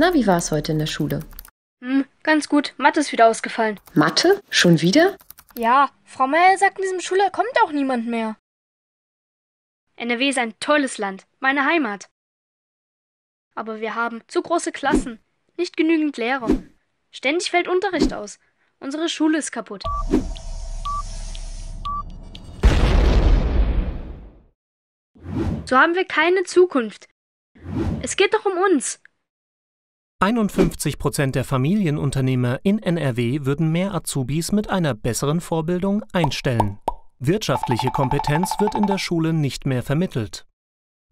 Na, wie war es heute in der Schule? Ganz gut. Mathe ist wieder ausgefallen. Mathe? Schon wieder? Ja, Frau Meier sagt, in diesem Schuljahr kommt auch niemand mehr. NRW ist ein tolles Land, meine Heimat. Aber wir haben zu große Klassen, nicht genügend Lehrer. Ständig fällt Unterricht aus. Unsere Schule ist kaputt. So haben wir keine Zukunft. Es geht doch um uns. 51% der Familienunternehmer in NRW würden mehr Azubis mit einer besseren Vorbildung einstellen. Wirtschaftliche Kompetenz wird in der Schule nicht mehr vermittelt.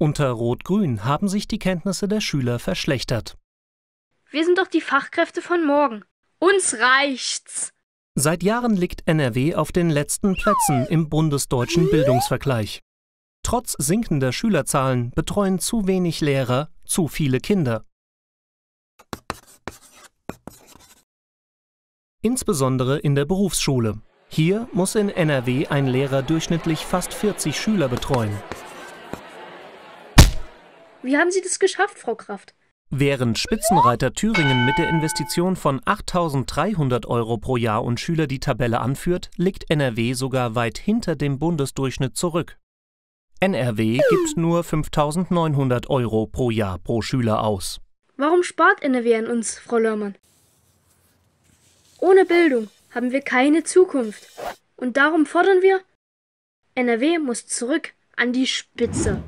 Unter Rot-Grün haben sich die Kenntnisse der Schüler verschlechtert. Wir sind doch die Fachkräfte von morgen. Uns reicht's! Seit Jahren liegt NRW auf den letzten Plätzen im bundesdeutschen Bildungsvergleich. Trotz sinkender Schülerzahlen betreuen zu wenig Lehrer zu viele Kinder. Insbesondere in der Berufsschule. Hier muss in NRW ein Lehrer durchschnittlich fast 40 Schüler betreuen. Wie haben Sie das geschafft, Frau Kraft? Während Spitzenreiter Thüringen mit der Investition von 8.300 € pro Jahr und Schüler die Tabelle anführt, liegt NRW sogar weit hinter dem Bundesdurchschnitt zurück. NRW gibt nur 5.900 € pro Jahr pro Schüler aus. Warum spart NRW an uns, Frau Löhrmann? Ohne Bildung haben wir keine Zukunft. Und darum fordern wir, NRW muss zurück an die Spitze.